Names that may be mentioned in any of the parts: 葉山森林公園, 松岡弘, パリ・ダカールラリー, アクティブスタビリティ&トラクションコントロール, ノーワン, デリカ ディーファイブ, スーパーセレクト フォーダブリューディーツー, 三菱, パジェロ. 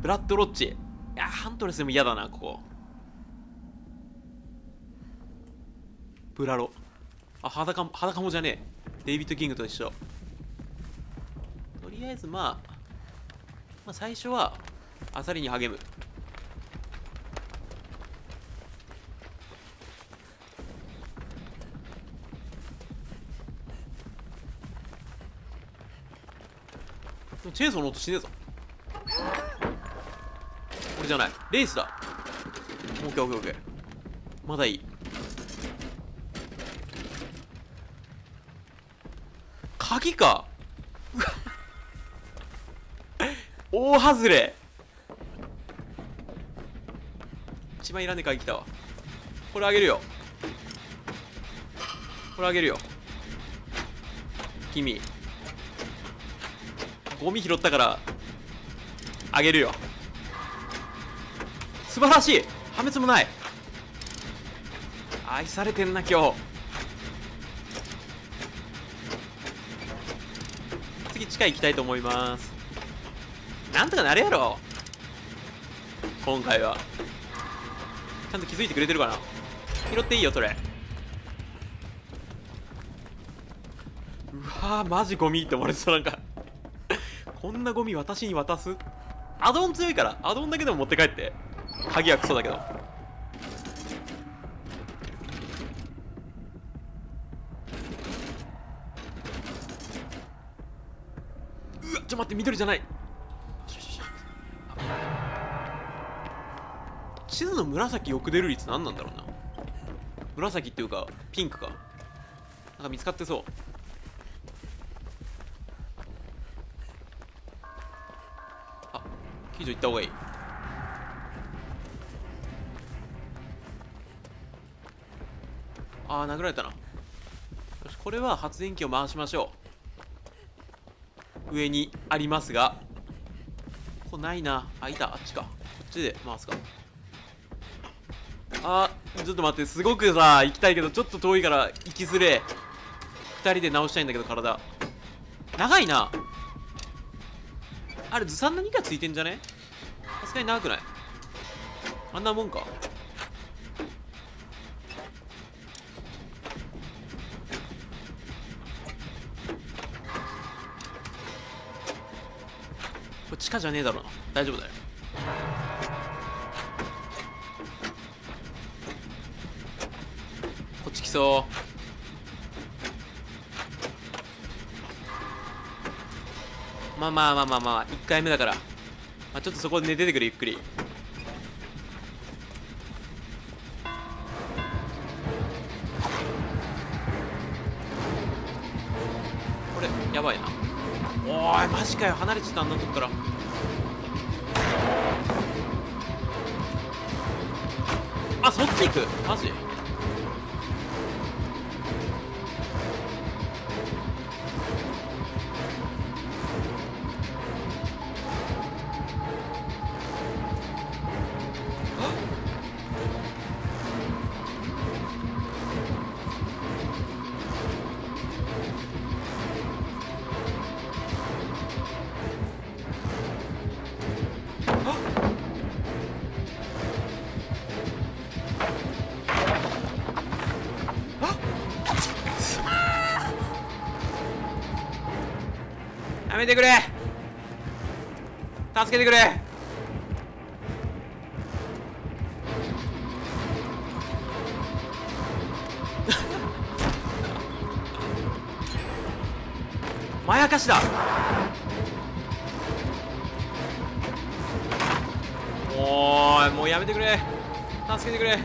ブラッドロッチ。いや、ハントレスでも嫌だな、ここ。ブラロ。あ、裸もじゃねえ。デイビッド・キングと一緒。とりあえず、まあ、最初は、アサリに励む。チェーンソーの音しねえぞ。これじゃない。レースだ。オッケーオッケーオッケー。まだいい。鍵か。大外れ。一番いらねえ鍵来たわ。これあげるよ。これあげるよ。君。ゴミ拾ったからあげるよ。素晴らしい。破滅もない。愛されてんな今日。次地下行きたいと思います。なんとかなるやろ今回は。ちゃんと気づいてくれてるかな。拾っていいよそれ。うわーマジゴミって思われてた。なんかこんなゴミ私に渡す。アドオン強いからアドオンだけでも持って帰って。鍵はクソだけど。うわちょっと待って、緑じゃない。地図の紫よく出る率何なんだろうな。紫っていうかピンクか。なんか見つかってそう。行った方がいい。ああ殴られたな。よしこれは発電機を回しましょう。上にありますがここないな。あいた。あっちか。こっちで回すか。あーちょっと待って、すごくさ行きたいけどちょっと遠いから行きづれ。2人で直したいんだけど体長いな。あれずさん何かついてんじゃね。さすがに長くない。あんなもんか。これ地下じゃねえだろうな。大丈夫だよ。こっち来そう。まあ1回目だから、まあ、ちょっとそこで、ね、出てくる。ゆっくりこれやばいな。おーいマジかよ。離れちゃったあんなとこから。あそっち行く。マジやめてくれ。助けてくれ。まやかしだ。おーいもうやめてくれ。助けてくれ。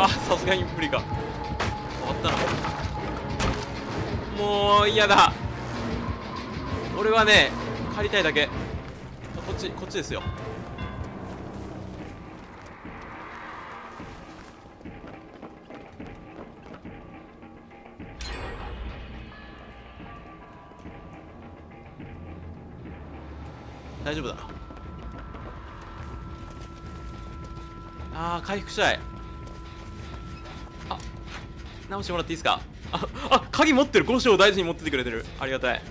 あさすがに無理か。終わったな。もう嫌だ。俺はね帰りたいだけ。こっちですよ。大丈夫だ。あー、回復したい。あ、直してもらっていいですか。あ、鍵持ってる。5章大事に持っててくれてる。ありがたい。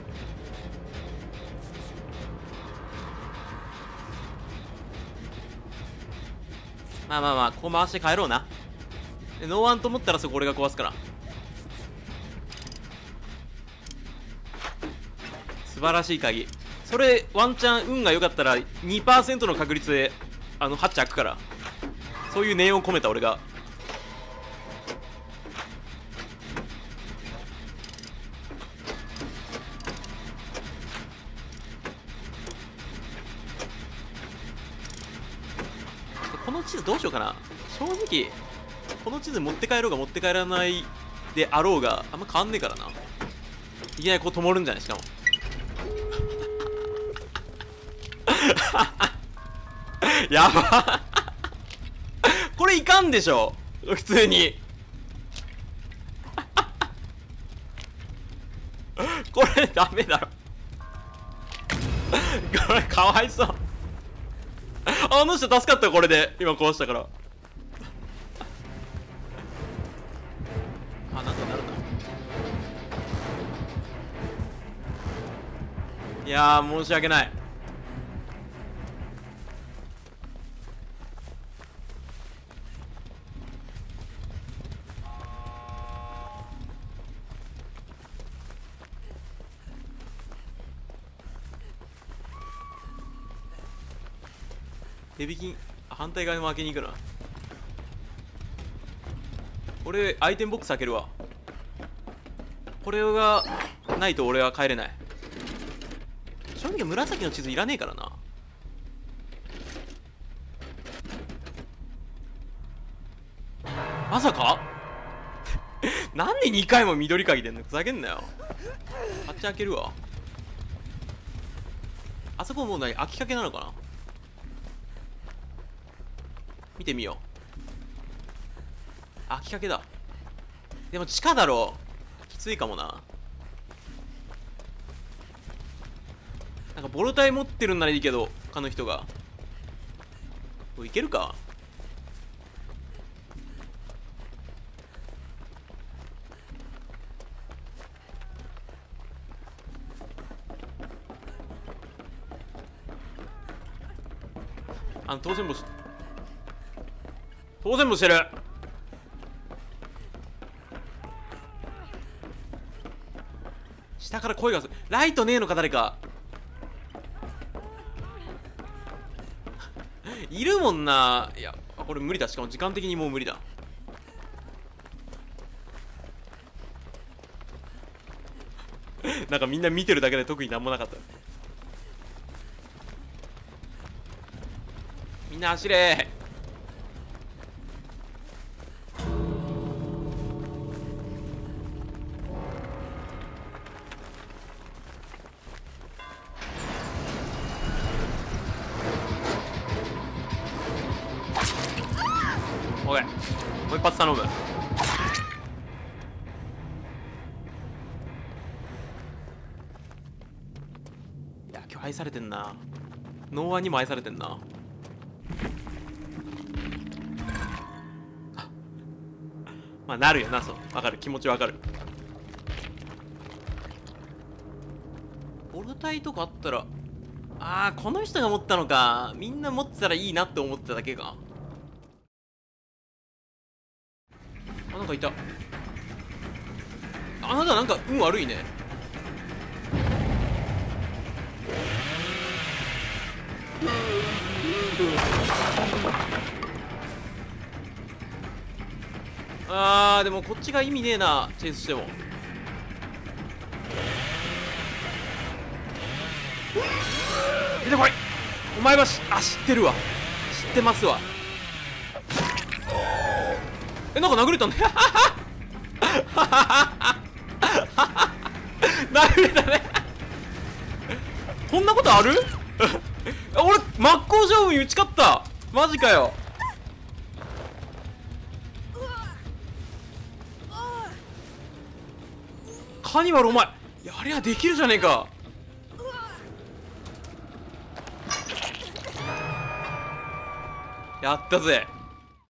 まあまあまあ、ここ回して帰ろうな。ノーワンと思ったらそこ俺が壊すから。素晴らしい鍵。それワンチャン運が良かったら 2% の確率でハッチ開くから。そういう念を込めた俺が。この地図どうしようかな。正直この地図持って帰ろうが持って帰らないであろうがあんま変わんねえからな。いきなりこう灯るんじゃない。しかもやばこれいかんでしょ普通にこれダメだろこれかわいそうあの人助かったこれで。今壊したから。あ、なんかなるな。いやー申し訳ない。手引き、反対側にも開けに行くな。俺アイテムボックス開けるわ。これがないと俺は帰れない。正直紫の地図いらねえからな。まさかなんで2回も緑鍵出んの。ふざけんなよ。あっち開けるわ。あそこもう何開きかけなのかな。見てみよう。開きかけだ。でも地下だろう。きついかもな。なんかボロ体持ってるんならいいけど他の人が。これいけるか。当選星当然もしてる。下から声がする。ライトねえのか誰かいるもんな。いやこれ無理だ。しかも時間的にもう無理だ。なんかみんな見てるだけで特になんもなかった。みんな走れ。頼む。いや今日愛されてんな。ノーワンにも愛されてんな。まあなるよな。そうわかる。気持ちわかる。ボルタイとかあったら。ああこの人が持ったのか。みんな持ってたらいいなって思ってただけか。なんかいた。あなたなんか運悪いね。あーでもこっちが意味ねえな。チェイスしても出てこい。お前は知ってるわ。知ってますわ。なんか殴れたね。殴れたね。こんなことある俺真っ向勝負に打ち勝った。マジかよ。カニバルお前やりゃできるじゃねえか。やったぜ。